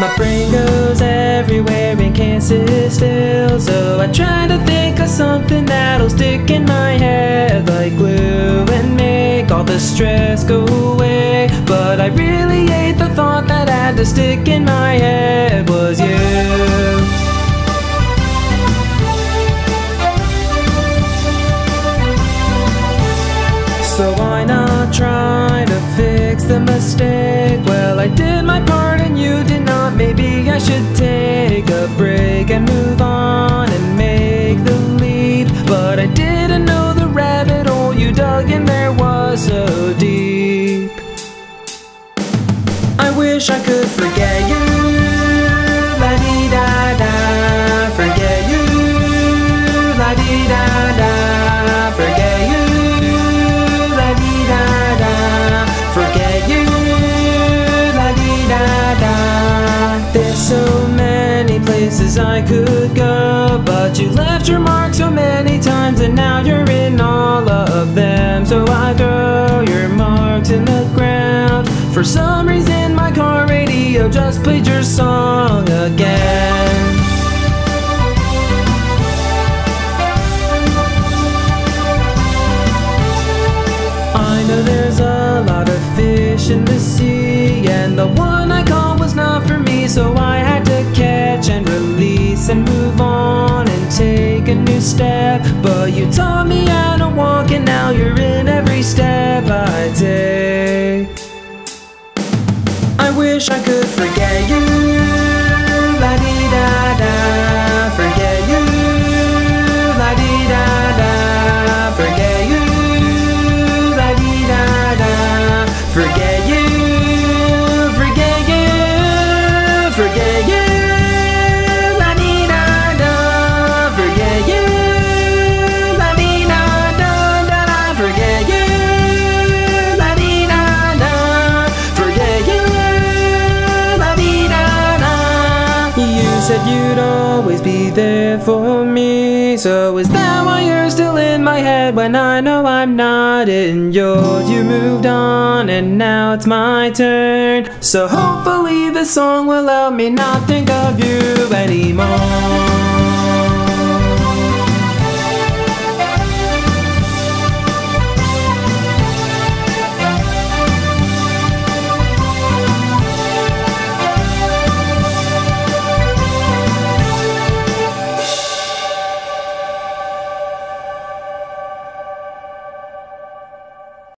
My brain goes everywhere and can't sit still, so I try to think of something that'll stick in my head like glue and make all the stress go away. But I really hate the thought that had to stick in my head was you. So why not try to fix the mistake? Well, I did my part and you did not. Maybe I should take a break and move on and make the leap. But I didn't know the rabbit hole you dug in there was so deep. I wish I could forget you, la-dee-da-da. Forget you, la-dee-da-da. Forget you, places I could go, but you left your mark so many times, and now you're in all of them. So I throw your marks in the ground. For some reason my car radio just played your song again. I know there's a lot of fish in the sea, and the one I caught was not for me, so I had to catch and release and move on and take a new step. But you taught me how to walk, and now you're in every step I take. I wish I could forget you, la-dee-da-da. Forget you, la-dee-da-da. Forget you, la-dee-da-da. Forget you, forget you, forget you. Said you'd always be there for me, so is that why you're still in my head when I know I'm not in yours? You moved on and now it's my turn, so hopefully this song will help me not think of you anymore.